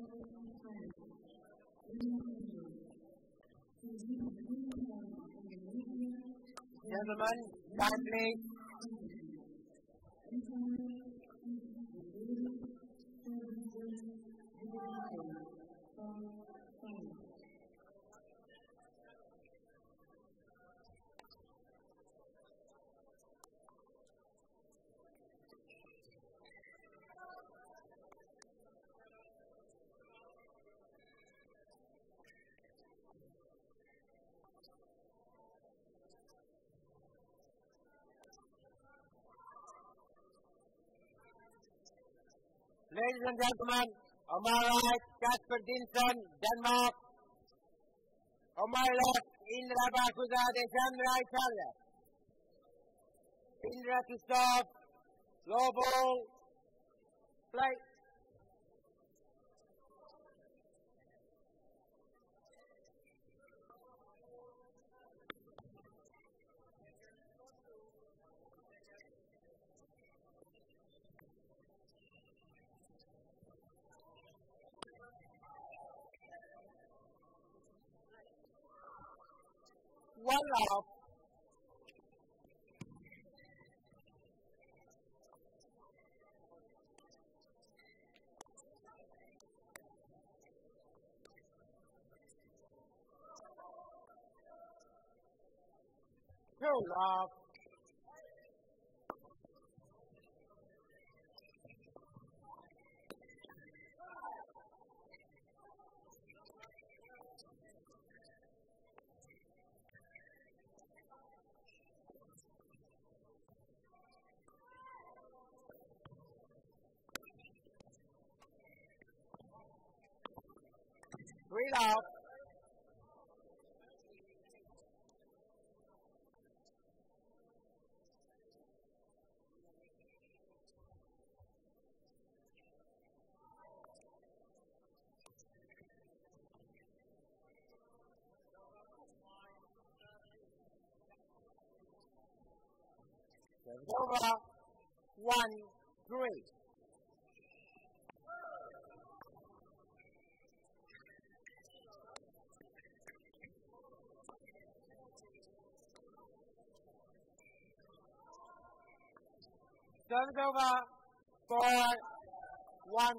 Gentlemen, kindly. Ladies and gentlemen, on my right, Kasper Dinesen, Denmark. On my left, Indra Bagus Ade Chandra, Italia. Indra to start, low ball, play. One off. Two off. Three out. Over 1-3. Turns over for 1.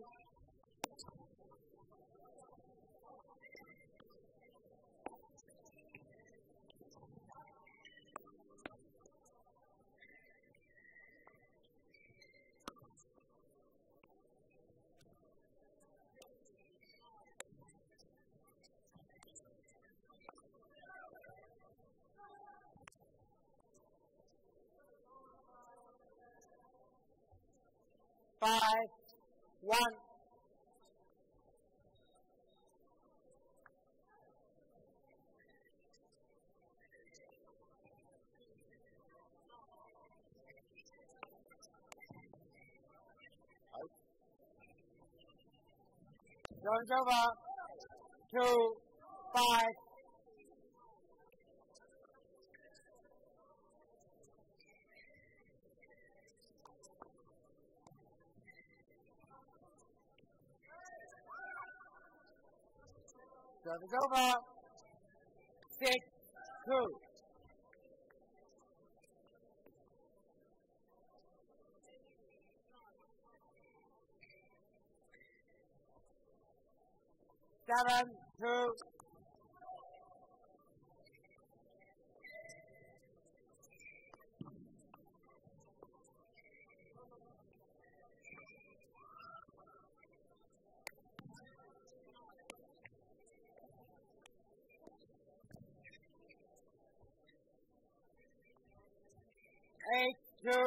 Five, one. Turns over, 2-5. Service over, 6-2. Seven, 2. Eight, two.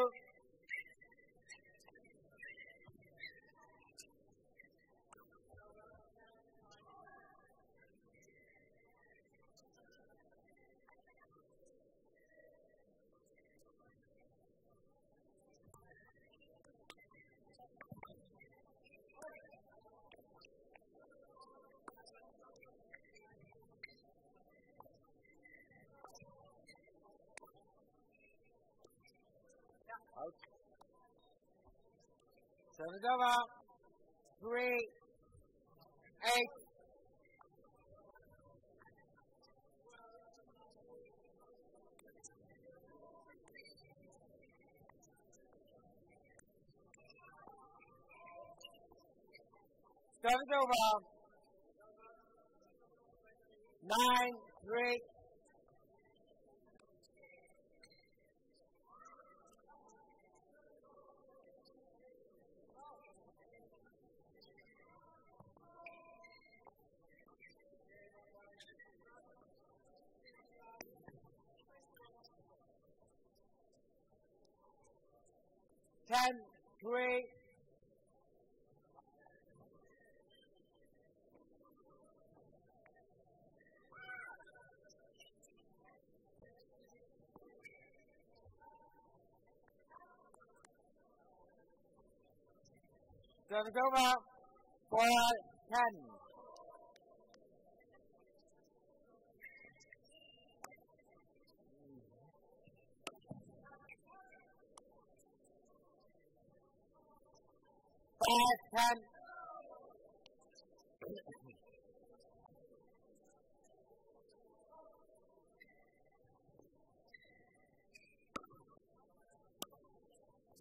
Out. Service over. 3. 8. Turn it over. 9, 3. And three. Turn it over for 10. Ten.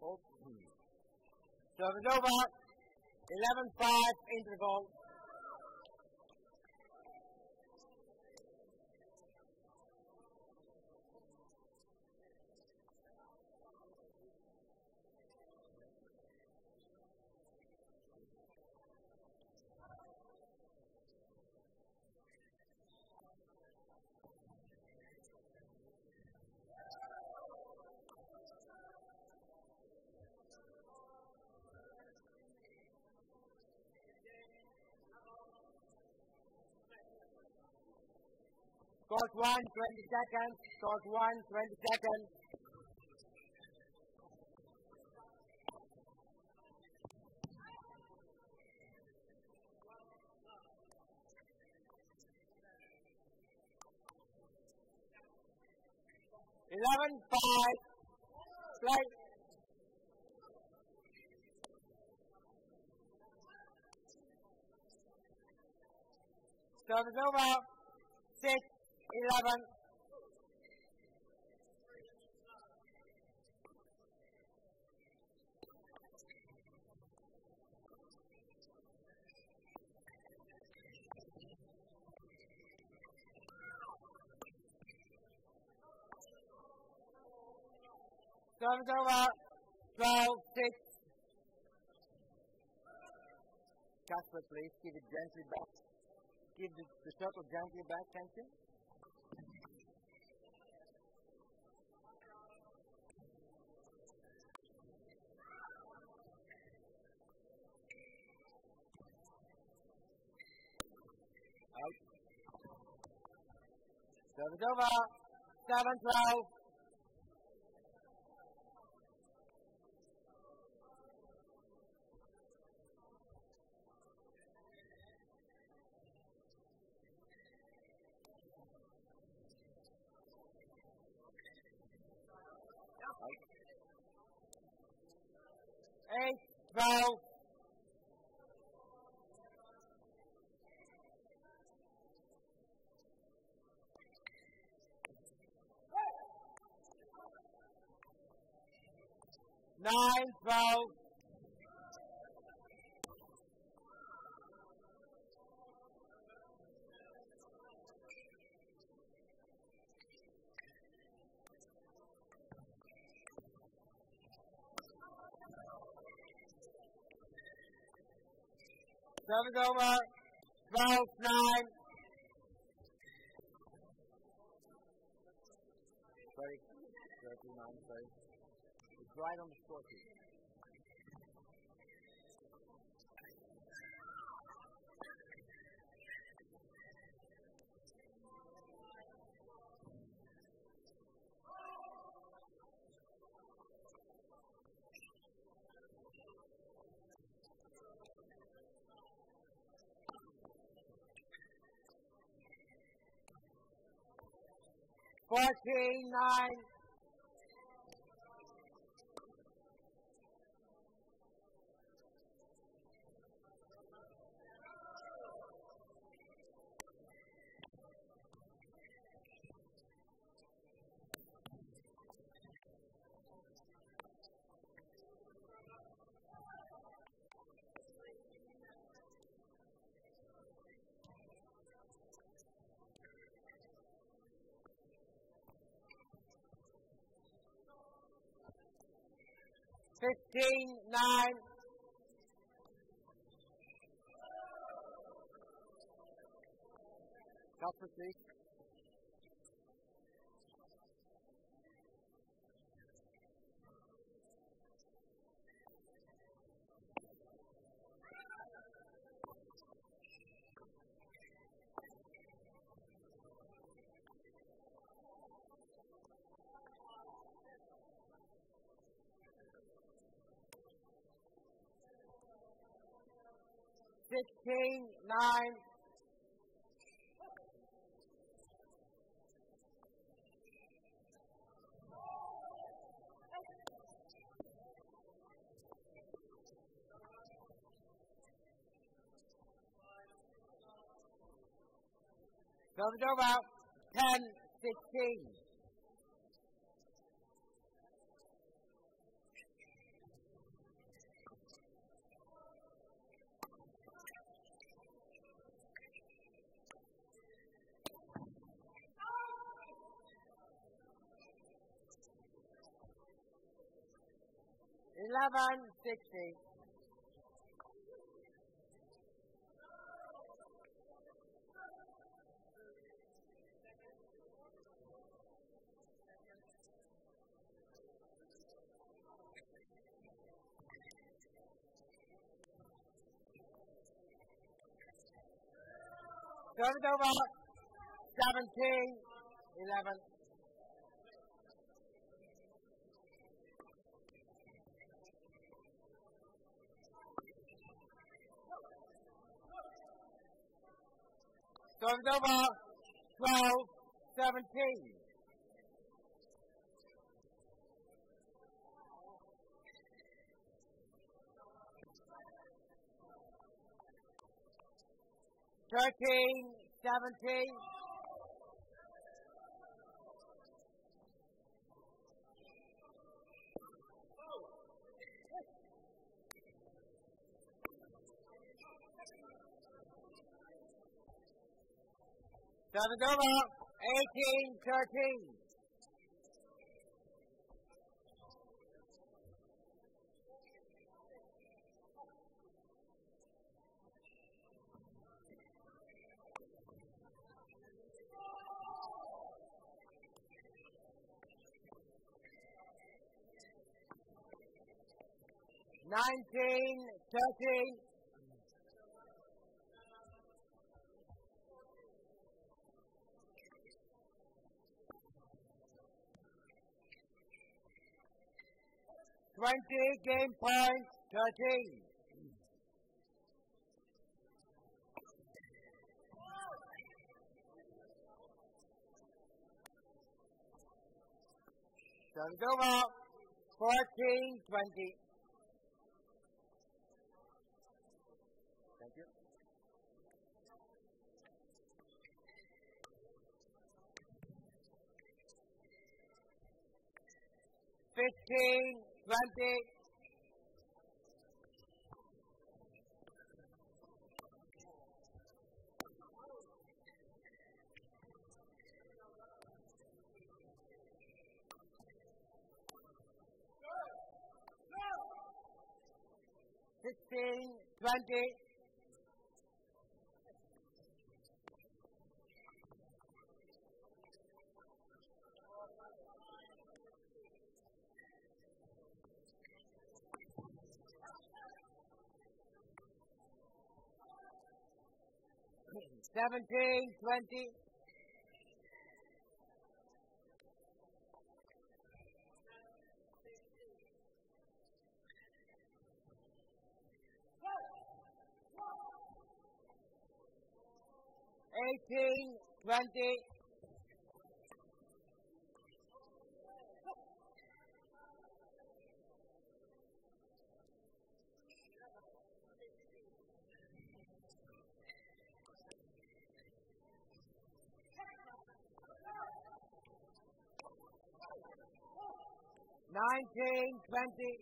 Serve is over. 11-5 interval. Court 1, 20 seconds. Court 1, 20 seconds. Eleven, 5. Play. Service over. 6. 11. Service over. 12-6. Kasper, please give it gently back. Give the circle gently back, thank you. Service over. 7-12. Okay. 8-12. Nine, 12. Service over. 12-9. Sorry. 39, sorry. It's right on the score sheet. Nine. 16, 9. Kasper, please. King, 9. Go about 10, 16. Eleven, 60. 17, 11. 12, 17. 13, 17. 18, 13. 19, 13. 20, game point, 13. 14, 20. Thank you. 15, 20. 16, 20. 17, 20. 18, 20. 19, 20. 17, 20.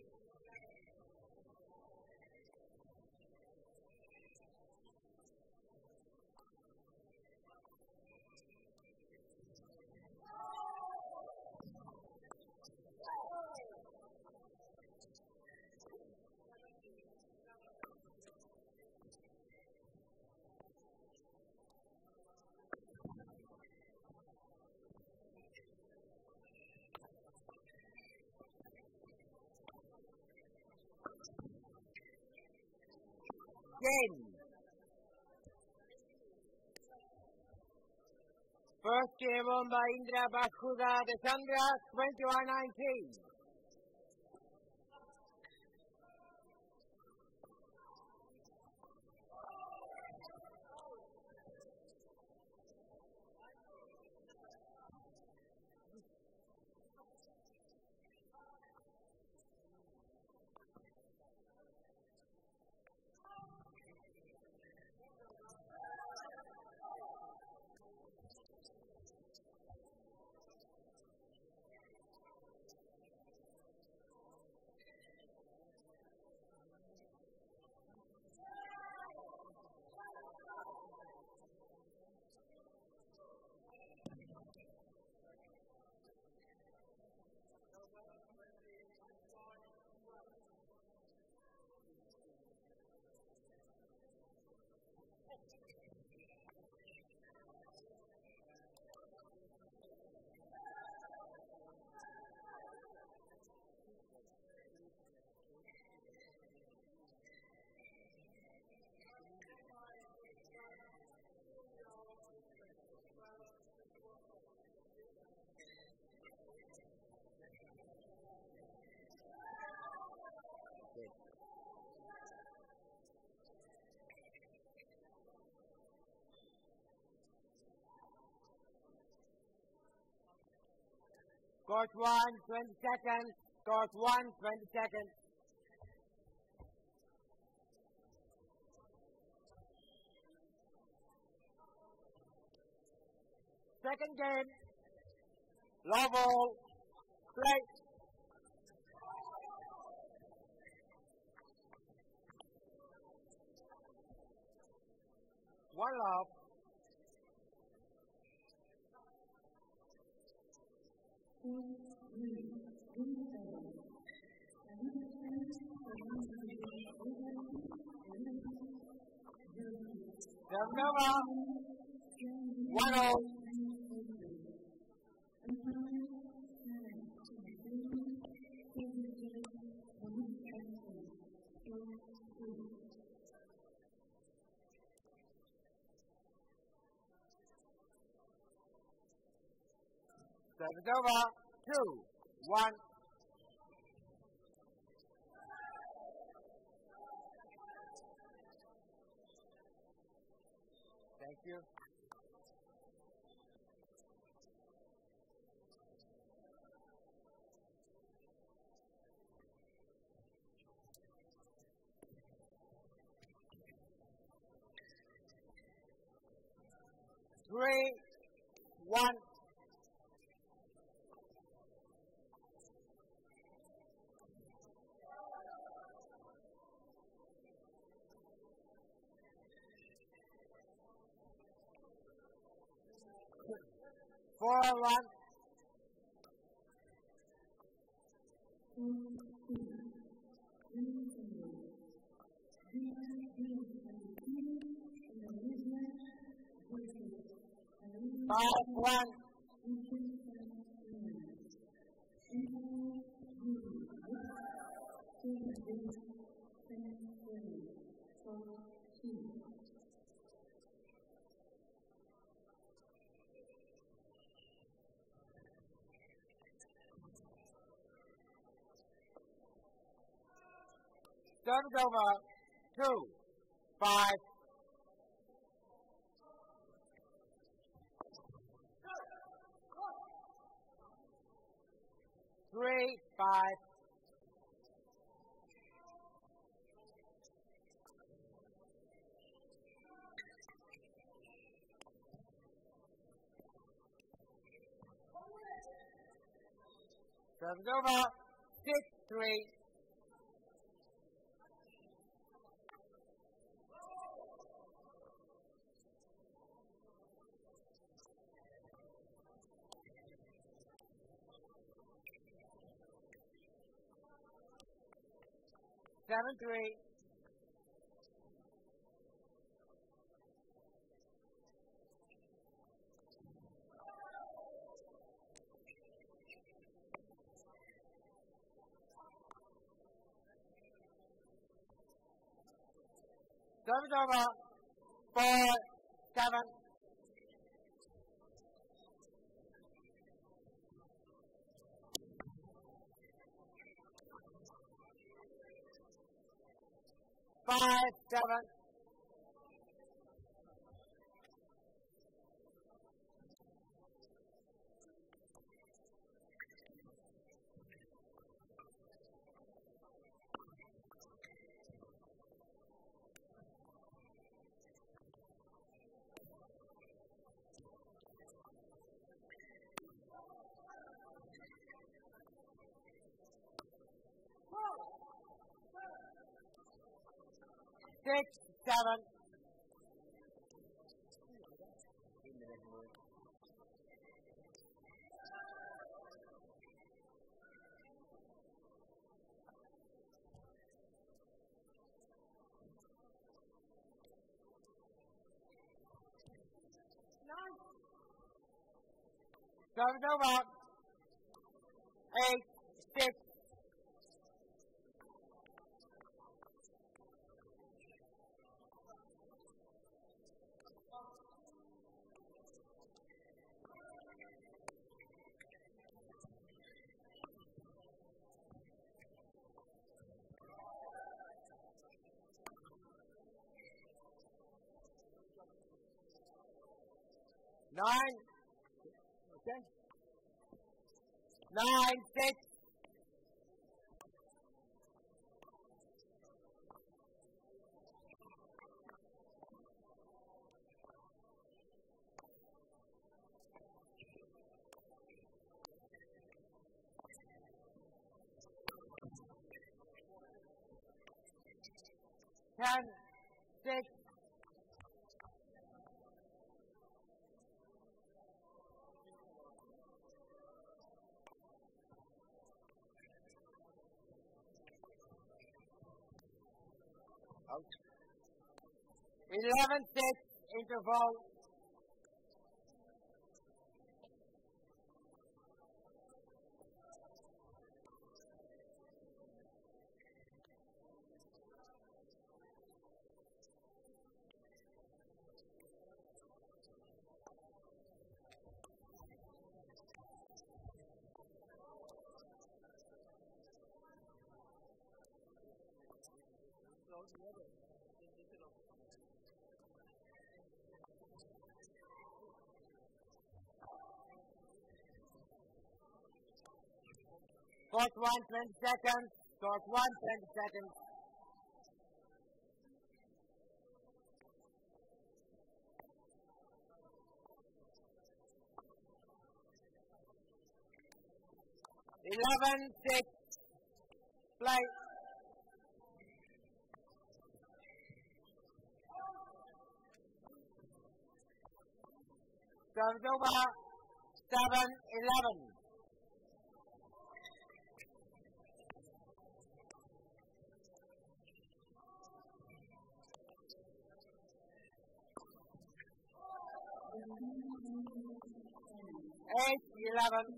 again. First year won by Indra Bagus Ade Chandra, 21-19. Court 1, 20 seconds. Court 1, 20 seconds. Second game. Low ball. Play. One love. Number 1-0. Service over, 2-1. Thank you. Three, 1. Four-one. Five-one. Service over, 2-5. Three, 5. Service over, 6-3. Seven, 3. Jawab 4, 7. Five, 7, 6, 7. Nine. 8, 6. 9, okay. 9, 6. 10, 6. 11, 6 interval. 1, 20 seconds. Short 1, 20 seconds. 11, 6. Play. 7, 11. 8, 11.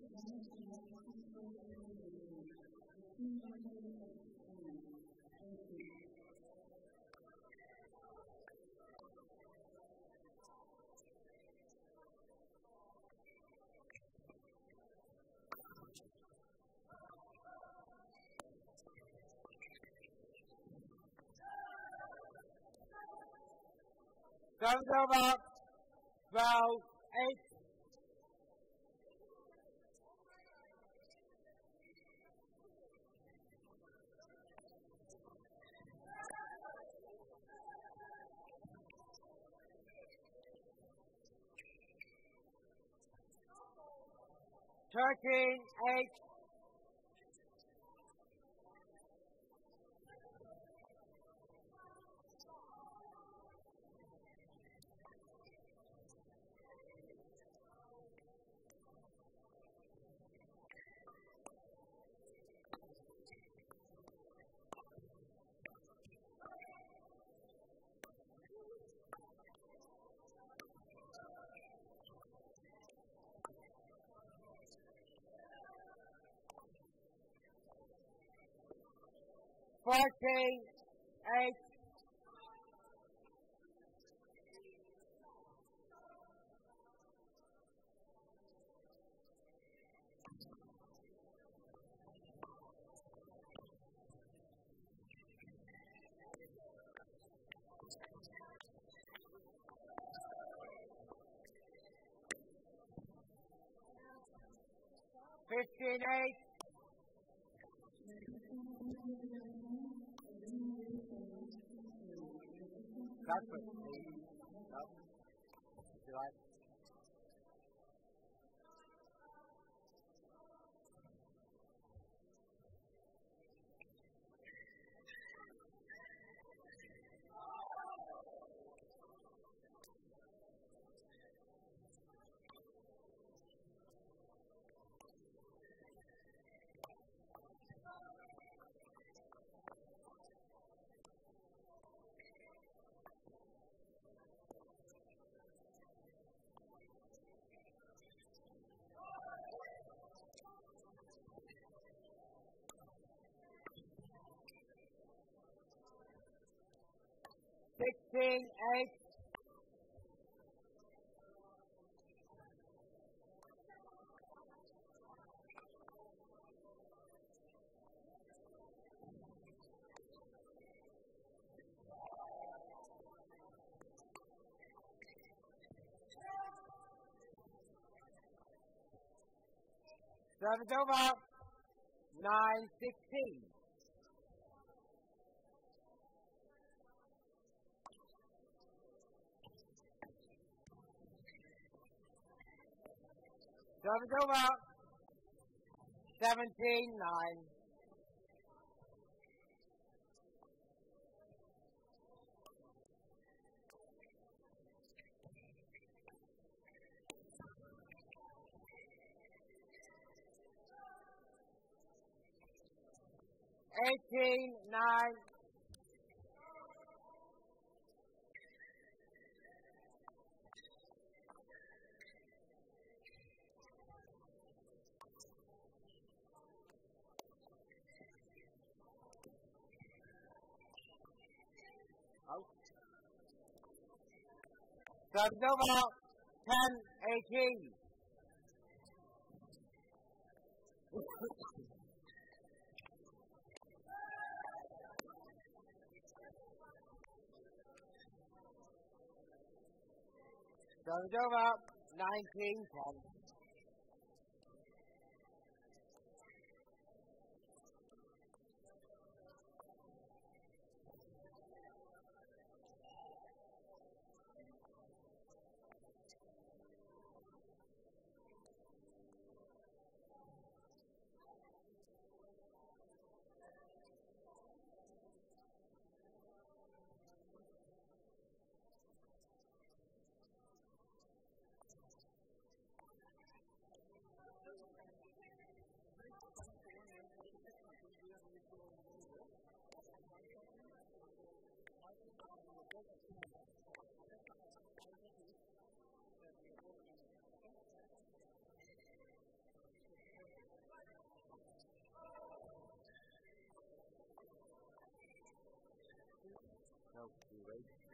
12, 8. 13, 8. 14, 8. 15-8. Kasper. Up. If you like. Eight. Service over. 9-16. Service over. 17-9. Eighteen-9. Service over. 10-18. Service over. 19-10.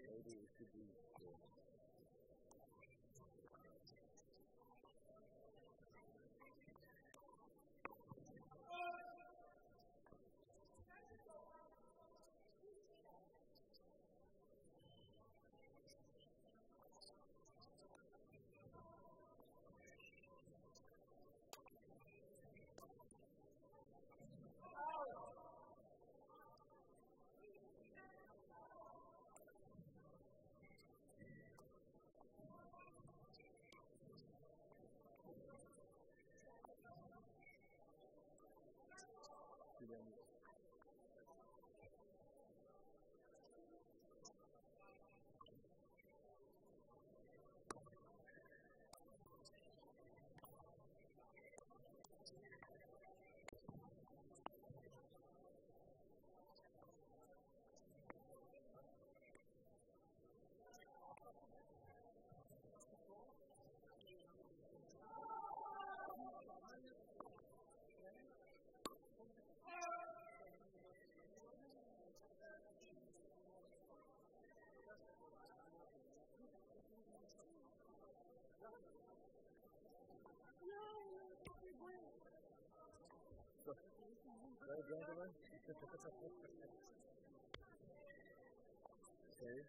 Maybe it should be cool.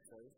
Sorry.